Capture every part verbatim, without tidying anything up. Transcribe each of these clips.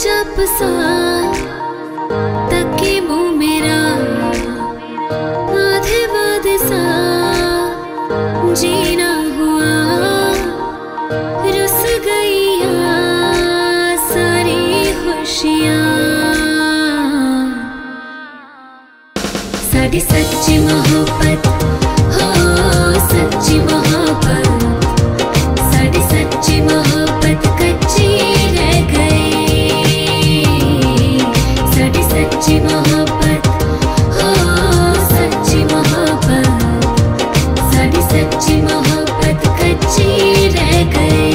अजब सा तके मुँह मेरा आधे वाधे सा जीना हुआ रुस गई सारी खुशियाँ। साडी सच्ची मोहब्बत हो सच्ची मोहब्बत, साडी सच्ची मोहब्बत कच्ची रह गई। साडी सच्ची मोहब्बत हो सच्ची मोहब्बत, साडी सच्ची मोहब्बत कच्ची रह गई।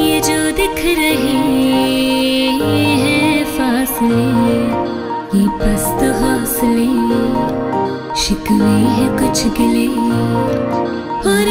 ये जो दिख रहे हैं फासले, ये पस्त हौसले शिकवे हैं कुछ गिले।